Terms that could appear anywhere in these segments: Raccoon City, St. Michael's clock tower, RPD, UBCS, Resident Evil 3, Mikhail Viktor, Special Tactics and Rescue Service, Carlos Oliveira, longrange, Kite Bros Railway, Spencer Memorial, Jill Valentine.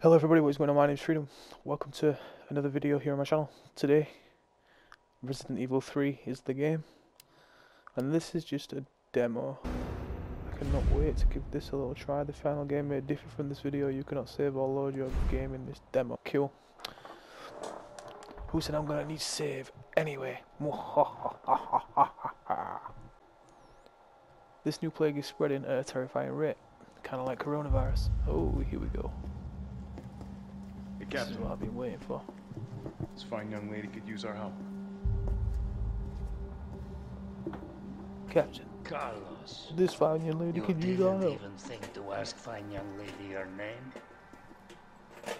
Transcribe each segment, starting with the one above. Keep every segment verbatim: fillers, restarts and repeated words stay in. Hello everybody, what's going on? My name's Freedom. Welcome to another video here on my channel. Today, Resident Evil three is the game. And this is just a demo. I cannot wait to give this a little try. The final game may differ from this video. You cannot save or load your game in this demo. Cool. Who said I'm gonna need to save anyway? This new plague is spreading at a terrifying rate. Kinda like coronavirus. Oh, here we go. Captain. This is what I've been waiting for. This fine young lady could use our help. Captain. Carlos. This fine young lady you could use our help. You didn't even think to ask fine young lady her name.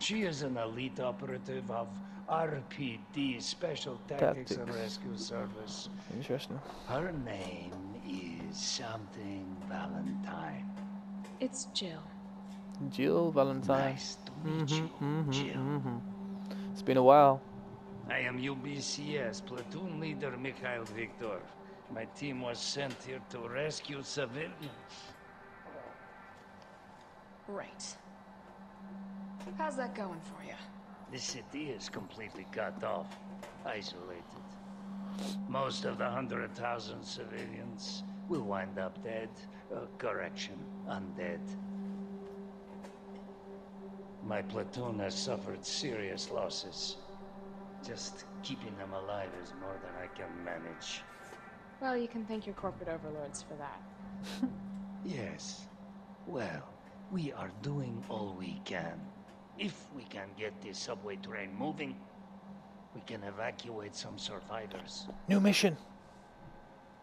She is an elite operative of R P D, Special Tactics, Tactics. and Rescue Service. Interesting. Her name is something Valentine. It's Jill. Jill Valentine. Nice to meet you, mm-hmm, Jill. Mm-hmm. It's been a while. I am U B C S platoon leader Mikhail Viktor. My team was sent here to rescue civilians. Right. How's that going for you? This city is completely cut off, isolated. Most of the hundred thousand civilians will wind up dead. Uh, correction, undead. My platoon has suffered serious losses. Just keeping them alive is more than I can manage. Well, you can thank your corporate overlords for that. Yes. Well, we are doing all we can. If we can get this subway train moving, we can evacuate some survivors. New mission!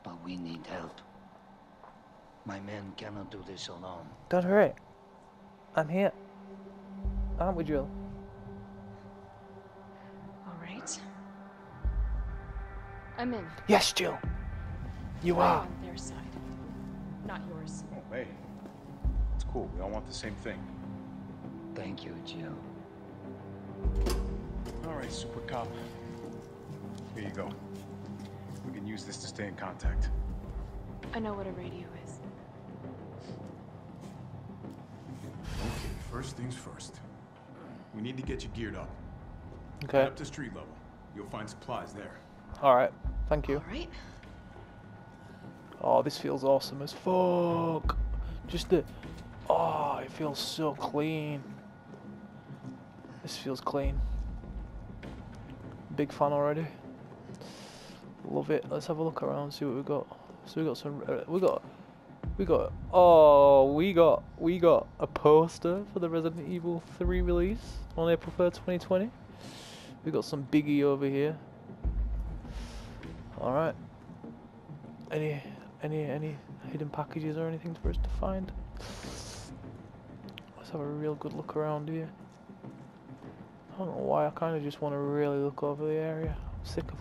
But we need help. My men cannot do this alone. Don't hurry. I'm here. Aren't we, Jill? All right. I'm in. Yes, Jill. You are. I'm on their side, not yours. Oh, hey, it's cool. We all want the same thing. Thank you, Jill. All right, super cop. Here you go. We can use this to stay in contact. I know what a radio is. Okay, first things first. We need to get you geared up. Okay. Head up to street level. You'll find supplies there. All right. Thank you. All right. Oh, this feels awesome as fuck. Just the. Oh, it feels so clean. This feels clean. Big fan already. Love it. Let's have a look around. See what we got. So we got some. Uh, we got. We got. Oh, we got. We got a poster for the Resident Evil three release on April third, twenty twenty. We got some biggie over here. All right. Any, any, any hidden packages or anything for us to find? Let's have a real good look around here. I don't know why. I kind of just want to really look over the area. I'm sick of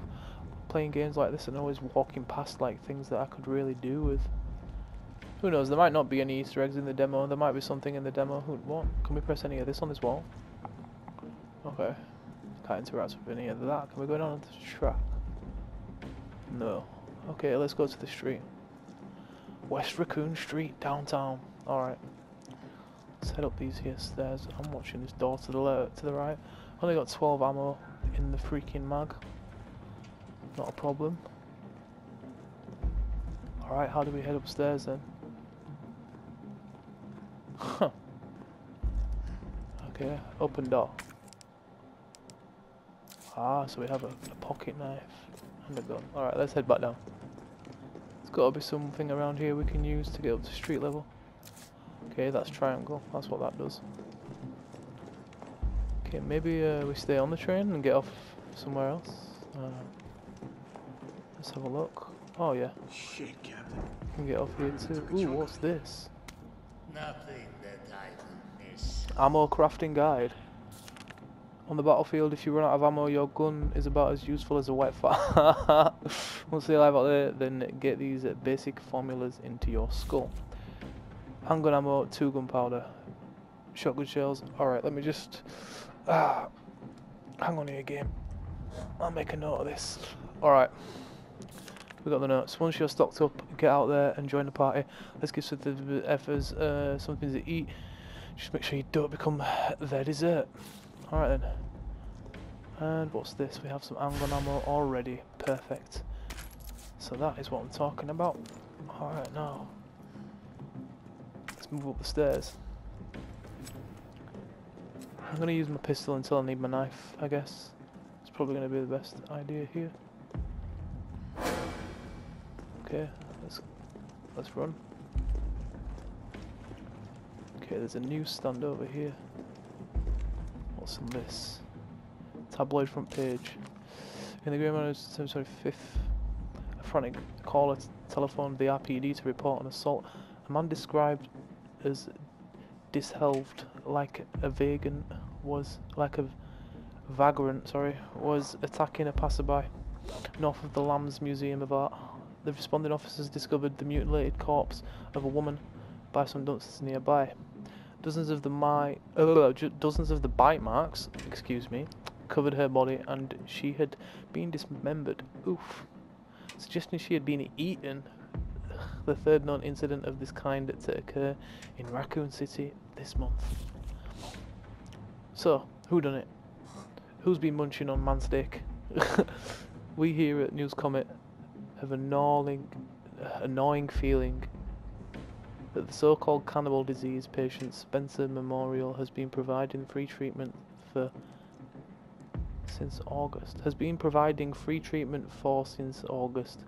playing games like this and always walking past like things that I could really do with. Who knows, there might not be any Easter eggs in the demo, there might be something in the demo. Who, what? Can we press any of this on this wall? Okay. Can't interact with any of that. Can we go down to the track? No. Okay, let's go to the street. West Raccoon Street, downtown. Alright. Let's head up these here stairs. I'm watching this door to the left, to the right. Only got twelve ammo in the freaking mag. Not a problem. Alright, how do we head upstairs then? Huh. Okay, open door. Ah, so we have a, a pocket knife and a gun. Alright, let's head back down. There's got to be something around here we can use to get up to street level. Okay, that's triangle. That's what that does. Okay, maybe uh, we stay on the train and get off somewhere else. Uh, let's have a look. Oh, yeah. Shit, Captain. We can get off here too. Ooh, what's this? Nothing that I would miss. Ammo crafting guide. On the battlefield, if you run out of ammo, your gun is about as useful as a wet fart. Once you're alive out there, then get these basic formulas into your skull. Handgun ammo, two gunpowder, shotgun shells. Alright, let me just... Ah, hang on here, game. I'll make a note of this. Alright. We got the notes. Once you're stocked up, get out there and join the party. Let's give some of the effers uh, something to eat. Just make sure you don't become their dessert. Alright then. And what's this? We have some handgun ammo already. Perfect. So that is what I'm talking about. Alright, now let's move up the stairs. I'm going to use my pistol until I need my knife, I guess. It's probably going to be the best idea here. Okay, let's, let's run. Okay, there's a newsstand over here. What's in this? Tabloid front page. In the grey man of September twenty-fifth, a frantic caller telephoned the R P D to report an assault. A man described as disheveled, like a vagrant, was like a vagrant. Sorry, was attacking a passerby north of the Lambs Museum of Art. The responding officers discovered the mutilated corpse of a woman by some dumpsters nearby. Dozens of the my uh, dozens of the bite marks, excuse me, covered her body, and she had been dismembered. Oof, suggesting she had been eaten. The third known incident of this kind to occur in Raccoon City this month. So, who done it? Who's been munching on man's dick? We here at News Comet have a gnawing, annoying feeling that the so-called cannibal disease patient Spencer Memorial has been providing free treatment for since August. Has been providing free treatment for since August.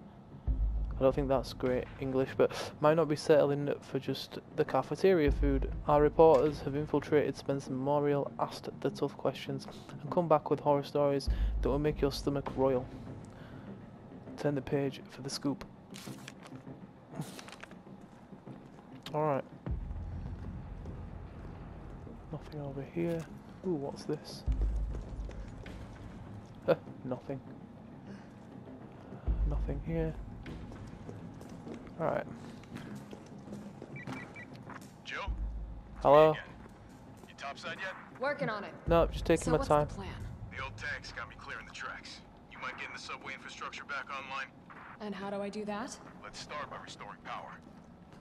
I don't think that's great English, but might not be settling for just the cafeteria food. Our reporters have infiltrated Spencer Memorial, asked the tough questions, and come back with horror stories that will make your stomach roil. Turn the page for the scoop. Alright. Nothing over here. Ooh, what's this? Huh, nothing. Nothing here. Alright. Jill? Hello? You topside yet? Working on it. No, just taking so my what's time. The plan? The old tanks got me clearing the tracks. You mind getting the subway infrastructure back online? And how do I do that? Let's start by restoring power.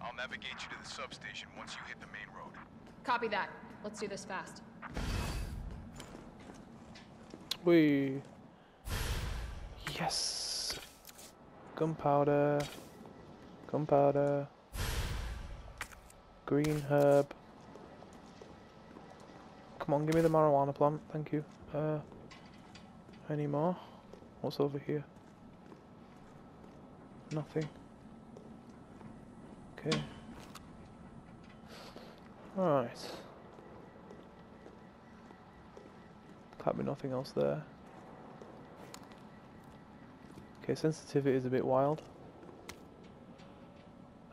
I'll navigate you to the substation once you hit the main road. Copy that. Let's do this fast. Wee. Yes. Gunpowder. Gunpowder, green herb. Come on, give me the marijuana plant, thank you. Uh, any more? What's over here? Nothing. Okay. Alright. Can't be nothing else there. Okay, sensitivity is a bit wild.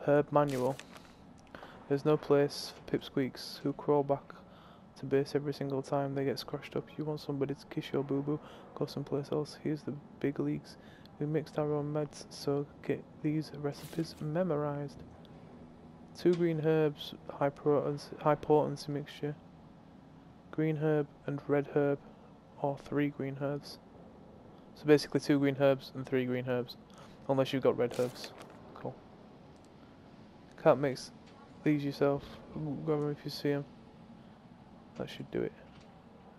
Herb manual. There's no place for pipsqueaks who crawl back to base every single time they get scratched up. You want somebody to kiss your boo boo, go someplace else. Here's the big leagues. We mixed our own meds, so get these recipes memorized. Two green herbs, high potency, high potency mixture. Green herb and red herb, or three green herbs. So basically two green herbs and three green herbs, unless you've got red herbs. Can't mix these yourself. Grab them if you see them. That should do it.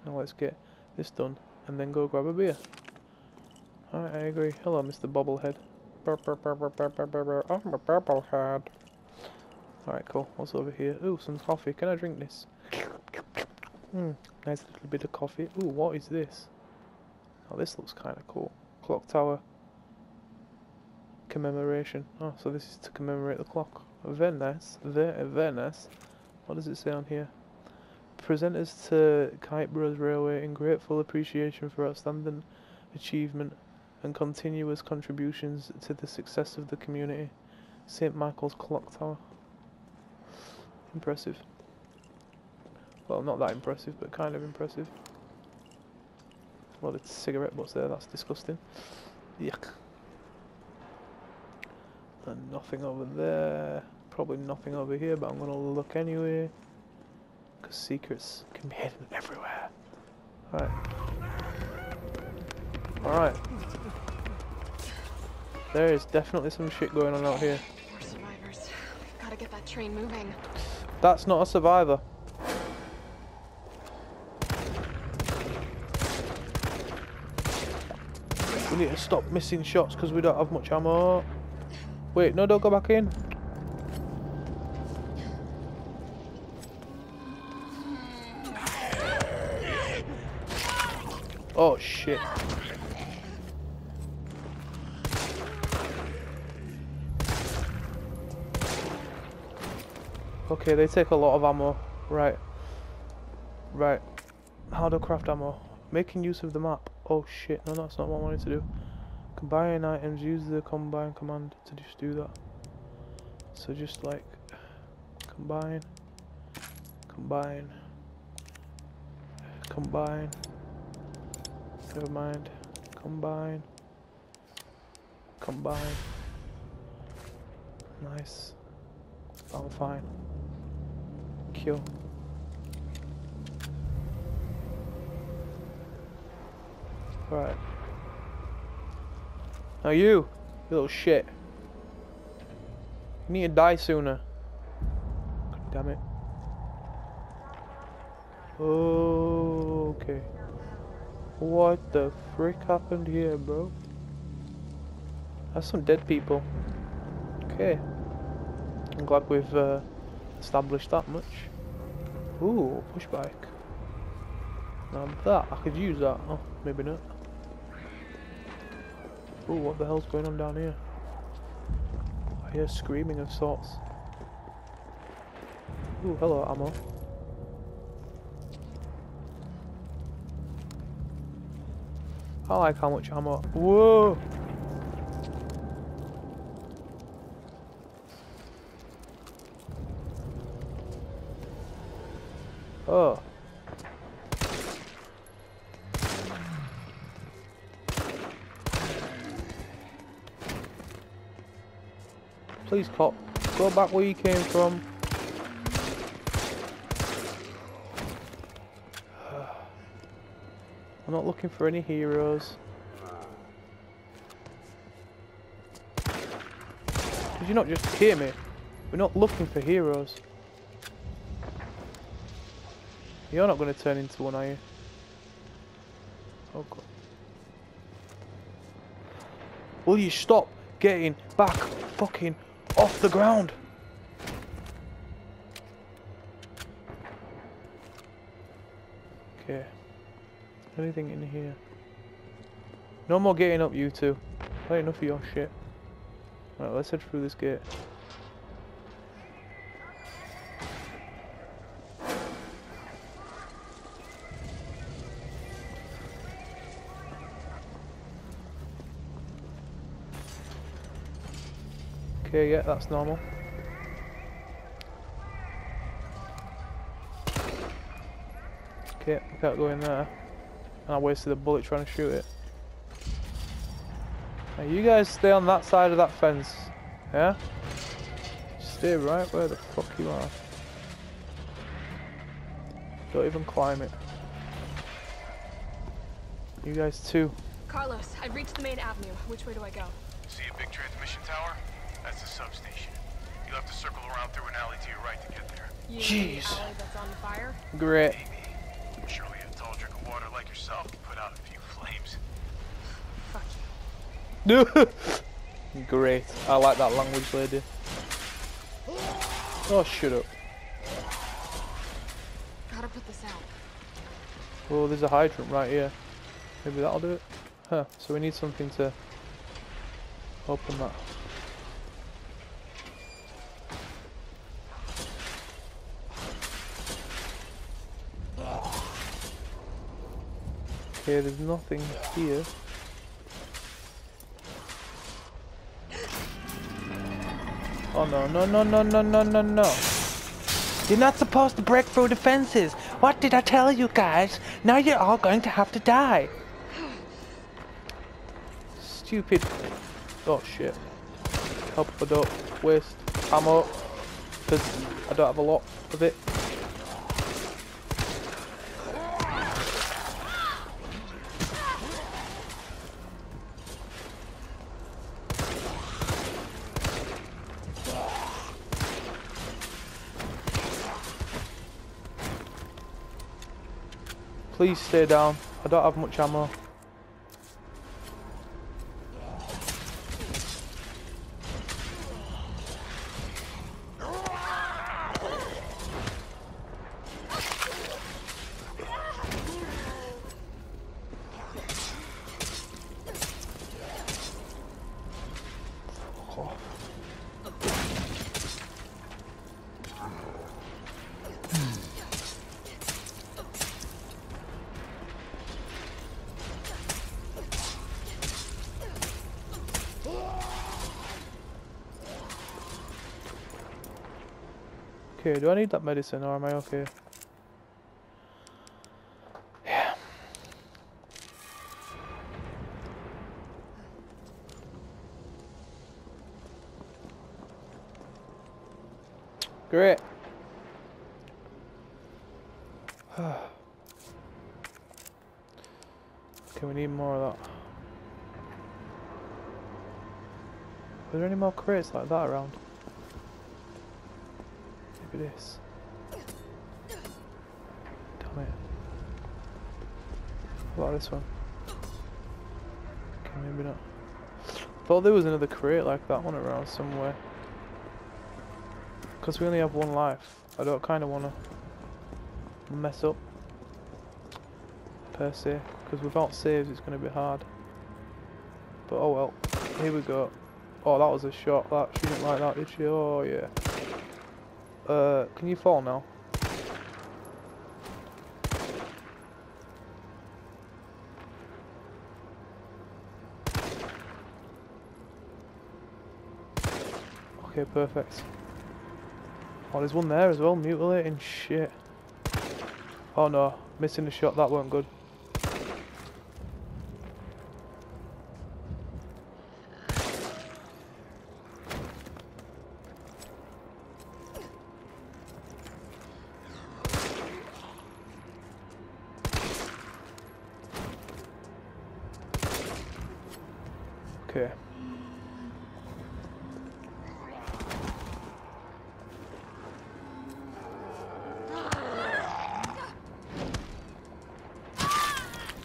Now let's get this done and then go grab a beer. Alright, I agree. Hello, Mister Bobblehead. I'm a bobblehead. Alright, cool. What's over here? Ooh, some coffee. Can I drink this? Hmm, nice little bit of coffee. Ooh, what is this? Oh, this looks kind of cool. Clock tower. Commemoration. Oh, so this is to commemorate the clock. Very nice, very, very nice. What does it say on here? Presenters to Kite Bros Railway, in grateful appreciation for outstanding achievement and continuous contributions to the success of the community. Saint Michael's clock tower. Impressive. Well, not that impressive, but kind of impressive. A lot of cigarette butts there, that's disgusting. Yuck. And nothing over there, probably nothing over here, but I'm gonna look anyway, because secrets can be hidden everywhere. Alright. Alright. There is definitely some shit going on out here. We're survivors. We've gotta get that train moving. That's not a survivor. need to stop missing shots because we don't have much ammo. Wait, no, don't go back in. Oh shit. Okay, they take a lot of ammo. Right. Right. How to craft ammo. Making use of the map. Oh shit, no, that's not what I wanted to do. Combine items, use the combine command to just do that. So just like combine, combine, combine. Never mind. Combine. Combine. Nice. I'm fine. Kill. Right. Now you, you little shit. You need to die sooner. God damn it. Oh, okay. What the frick happened here, bro? That's some dead people. Okay. I'm glad we've uh, established that much. Ooh, push bike. Now that, I could use that. Oh, maybe not. Ooh, what the hell's going on down here? I hear screaming of sorts. Ooh, hello, ammo. I like how much ammo. Whoa! Oh. Please, cop. Go back where you came from. I'm not looking for any heroes. Did you not just hear me? We're not looking for heroes. You're not going to turn into one, are you? Oh god. Will you stop getting back fucking off the ground? Okay. Anything in here? No more getting up, you two. Not enough of your shit. Right, let's head through this gate. Okay, yeah, that's normal. Okay, we can't go in there. And I wasted a bullet trying to shoot it. Now you guys stay on that side of that fence. Yeah? Stay right where the fuck you are. Don't even climb it. You guys too. Carlos, I've reached the main avenue. Which way do I go? See a big transmission tower? That's the substation. You'll have to circle around through an alley to your right to get there. You Jeez. The alley that's on fire? Great. Surely a tall drink of water like yourself can put out a few flames. Fuck you. Great. I like that language, lady. Oh, shut up. Gotta put this out. Oh, there's a hydrant right here. Maybe that'll do it. Huh. So we need something to open that. Okay, there's nothing here. Oh no, no, no, no, no, no, no, no. You're not supposed to break through the fences. What did I tell you guys? Now you're all going to have to die. Stupid. Oh shit. Help, I don't waste ammo. Because I don't have a lot of it. Please stay down. I don't have much ammo. okay. Do I need that medicine or am I okay? Yeah. Great. Okay, we need more of that. Are there any more crates like that around? Look at this. Damn it. What about this one? Okay, maybe not. I thought there was another crate like that one around somewhere. Because we only have one life. I don't kind of want to mess up. Per se. Because without saves it's going to be hard. But oh well. Here we go. Oh, that was a shot. That she didn't like that, did she? Oh yeah. Uh, can you fall now? Okay, perfect. Oh, there's one there as well, mutilating shit. Oh no, missing the shot, that weren't good. Okay.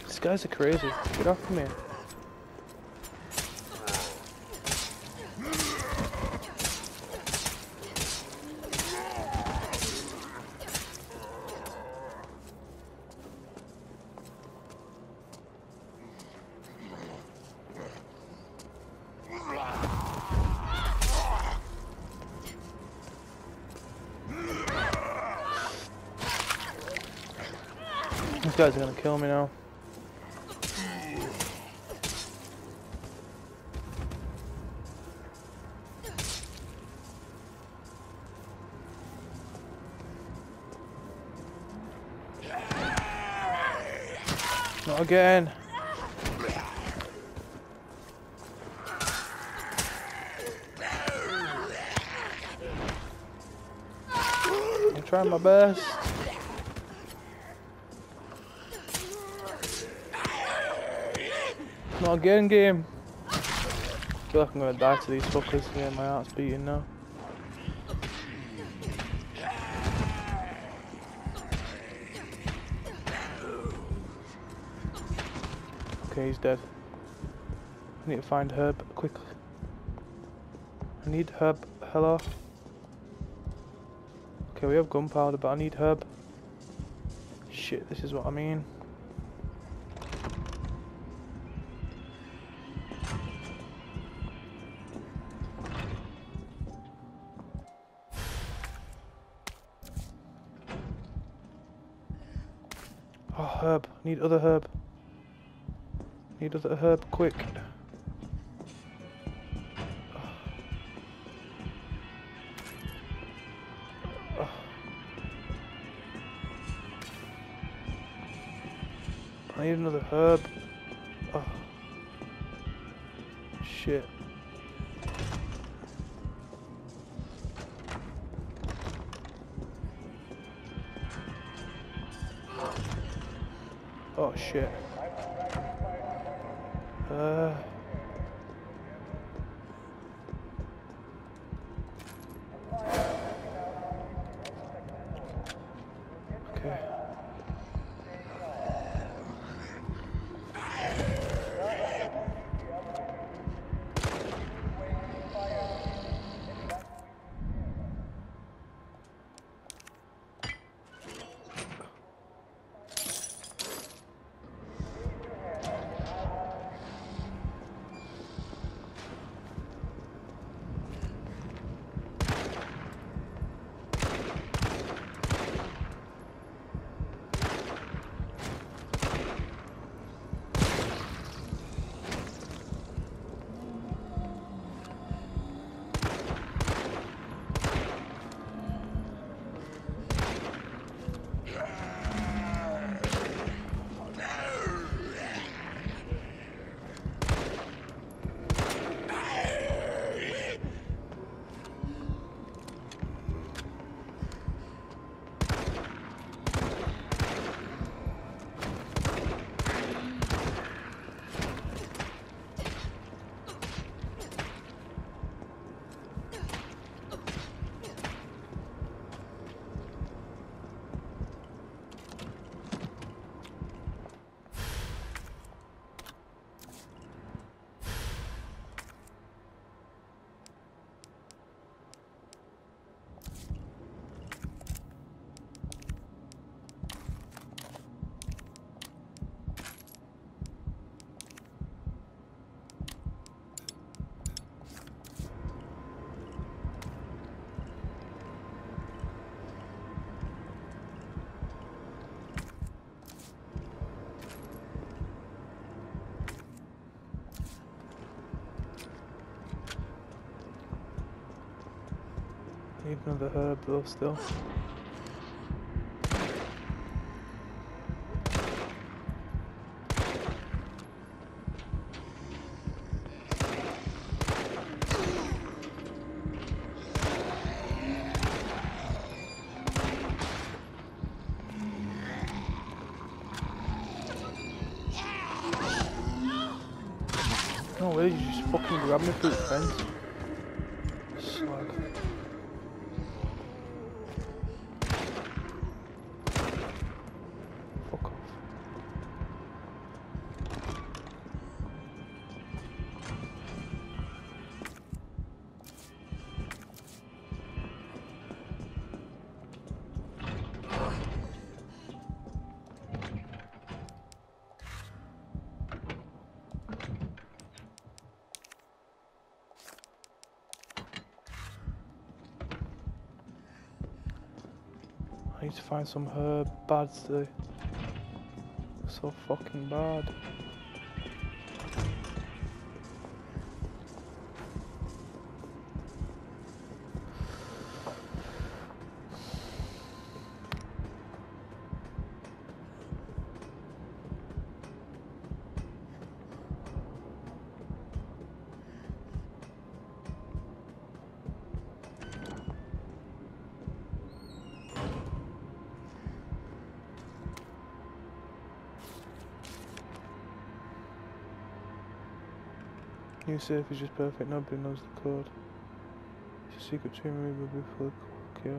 These guys are crazy. Get off me. These guys are gonna kill me now. Not again. I'm trying my best. Not again, game. I feel like I'm gonna die to these fuckers. Yeah, my heart's beating now. Okay, he's dead. I need to find Herb quickly. I need Herb. Hello. Okay, we have gunpowder, but I need Herb. Shit, this is what I mean. Oh, herb. Need other herb. Need other herb, quick. Oh. Oh. I need another herb. Oh. Shit. Oh shit. Uh. Okay. Need another herb though still. No way, you just fucking grab me through the fence. Slag. Fuck off. I need to find some herb bads today. So fucking bad. New safe is just perfect, nobody knows the code. It's a secret tomb removal before the key.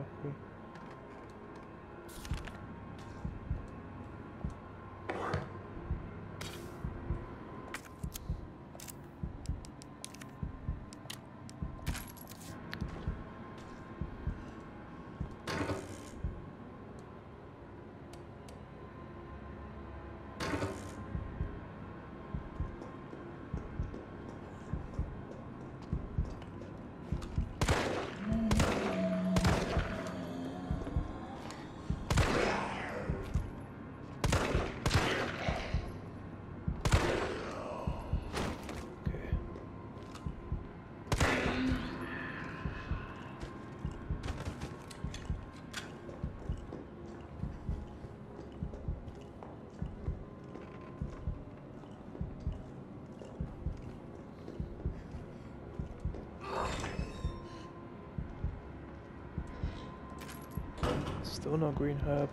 Still no green herb.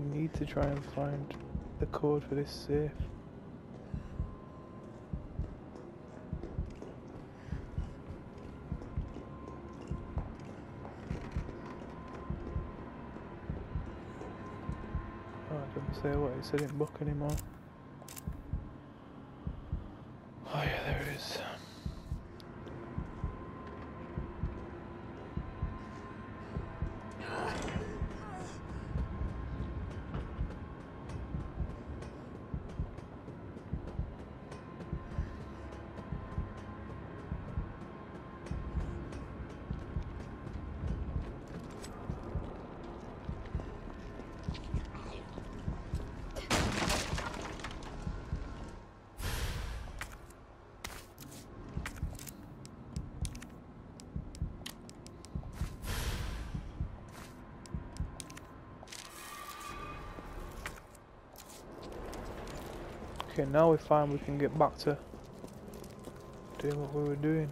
We need to try and find the code for this safe. Oh, it doesn't say what it said in book anymore. Oh yeah, there it is. Okay, now we find we can get back to doing what we were doing.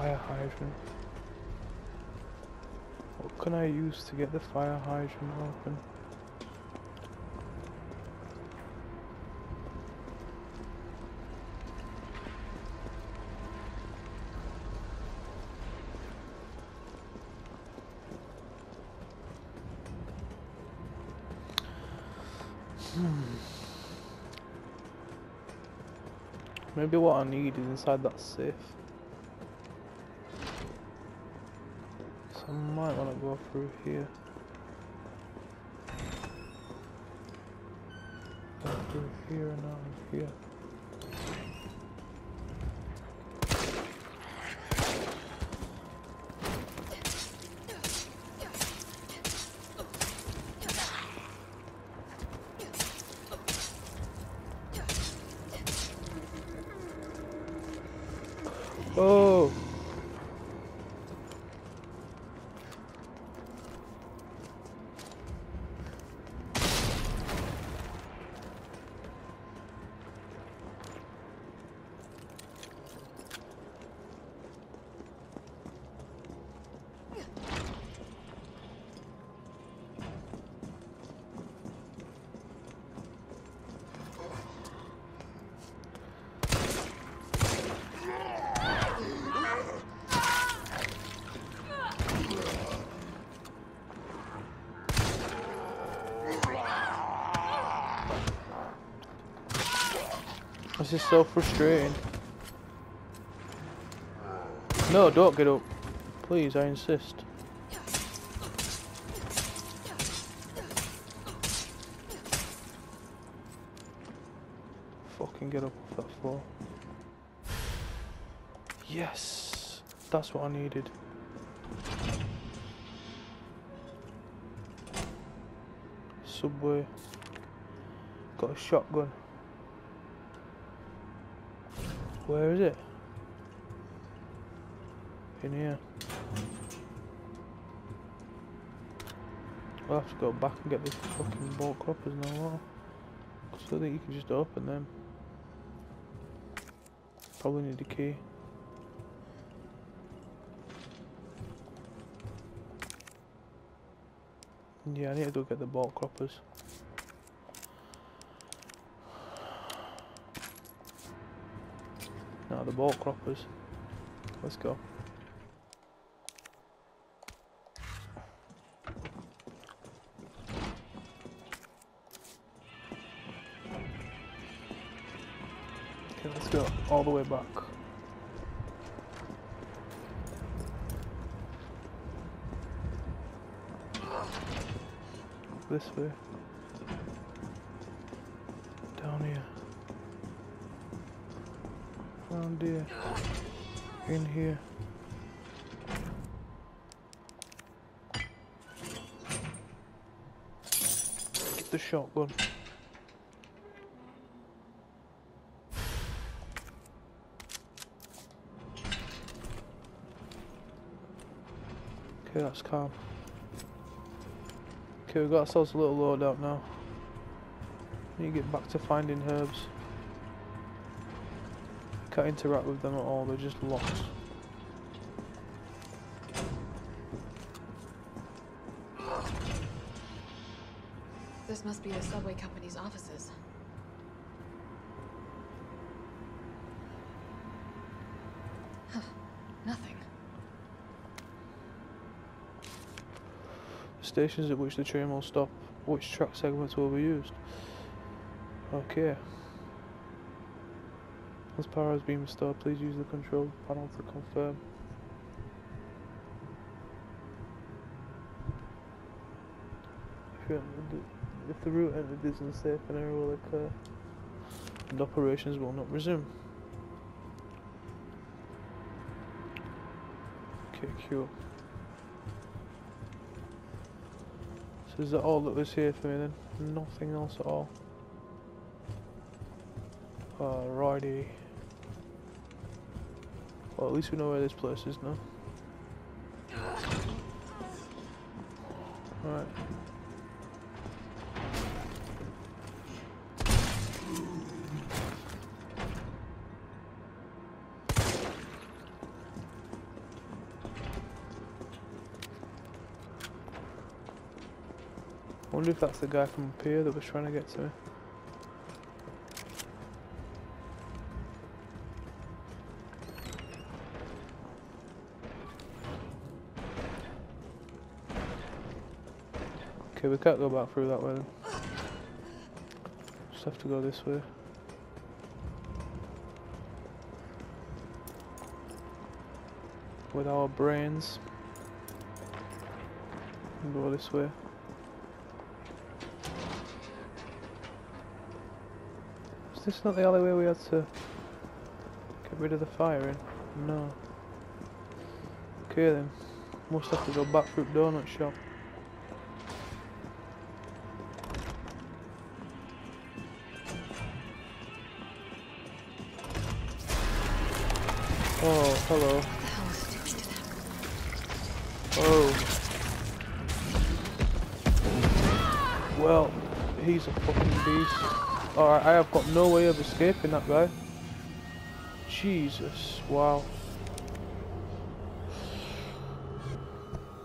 fire hydrant. What can I use to get the fire hydrant open? Maybe what I need is inside that safe. So I might want to go through here. Go through here and out of here. Oh! This is so frustrating. No, don't get up. Please, I insist. Fucking get up off that floor. Yes! That's what I needed. Subway. Got a shotgun. Where is it? In here. We'll have to go back and get these fucking bulk hoppers now, what? Because I think you can just open them. Probably need a key. Yeah, I need to go get the bulk hoppers. No, the ball croppers. Let's go. Okay, let's go all the way back. This way. Down here. Around here, in here. Get the shotgun. Okay, that's calm. Okay, we got ourselves a little load up now. We need to get back to finding herbs. I can't interact with them at all, they're just locked. This must be the subway company's offices. Huh, nothing. The stations at which the train will stop, which track segments will be used. Okay. Once power has been restored, please use the control panel to confirm. If, you the, if the route entered is unsafe, an error will occur and operations will not resume. Okay, cool. So is that all that was here for me then? Nothing else at all. Alrighty. Well, at least we know where this place is now. Alright. wonder if that's the guy from up here that was trying to get to me. Okay, we can't go back through that way then. Just have to go this way. With our brains. And go this way. Is this not the alleyway we had to get rid of the fire in? No. Okay then. Must have to go back through the donut shop. Oh, hello. Oh. Well, he's a fucking beast. Alright, I have got no way of escaping that guy. Jesus, wow.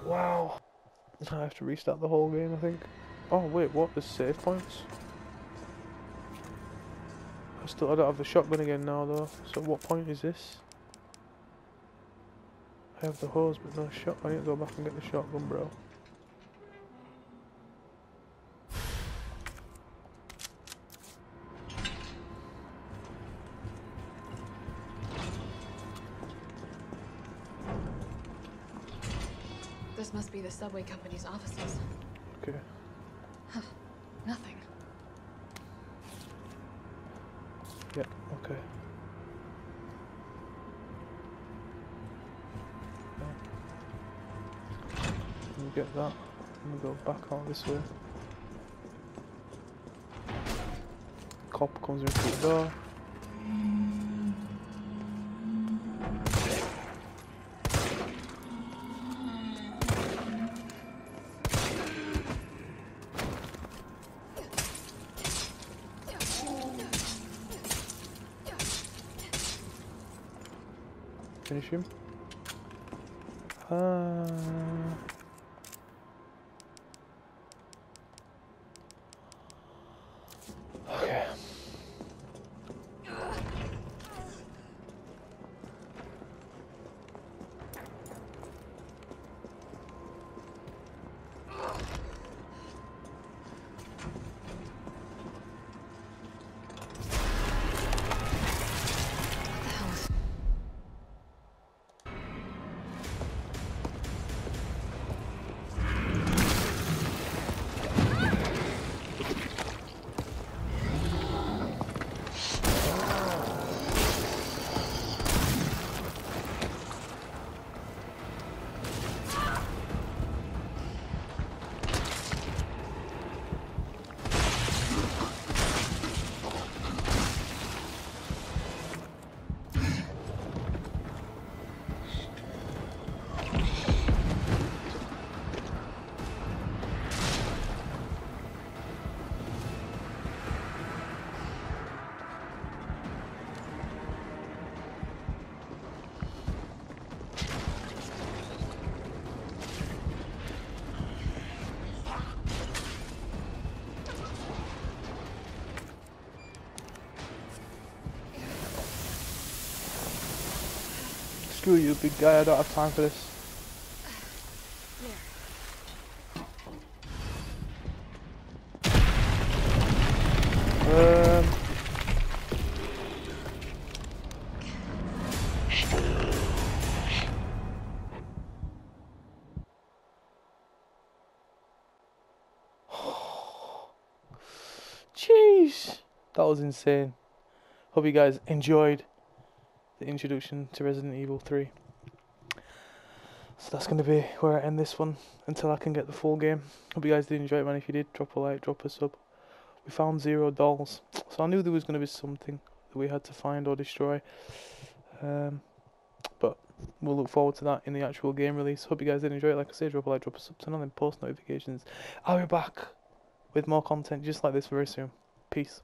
Wow. I have to restart the whole game, I think. Oh, wait, what? There's save points? I still I don't have the shotgun again now, though. So, what point is this? I have the hose, but no shot. I need to go back and get the shotgun, bro. This must be the subway company's offices. Okay. Huh. Nothing. Yep. Okay. Get that. I'm gonna go back out this way. Cop comes in through the door. Finish him. Ah. Screw you, big guy, I don't have time for this. Um. Jeez, that was insane. Hope you guys enjoyed the introduction to Resident Evil three. So that's going to be where I end this one until I can get the full game. Hope you guys did enjoy it, man. If you did, drop a like, drop a sub. We found zero dolls, so I knew there was going to be something that we had to find or destroy. Um, but we'll look forward to that in the actual game release. Hope you guys did enjoy it. Like I said, drop a like, drop a sub, turn on them post notifications. I'll be back with more content just like this very soon. Peace.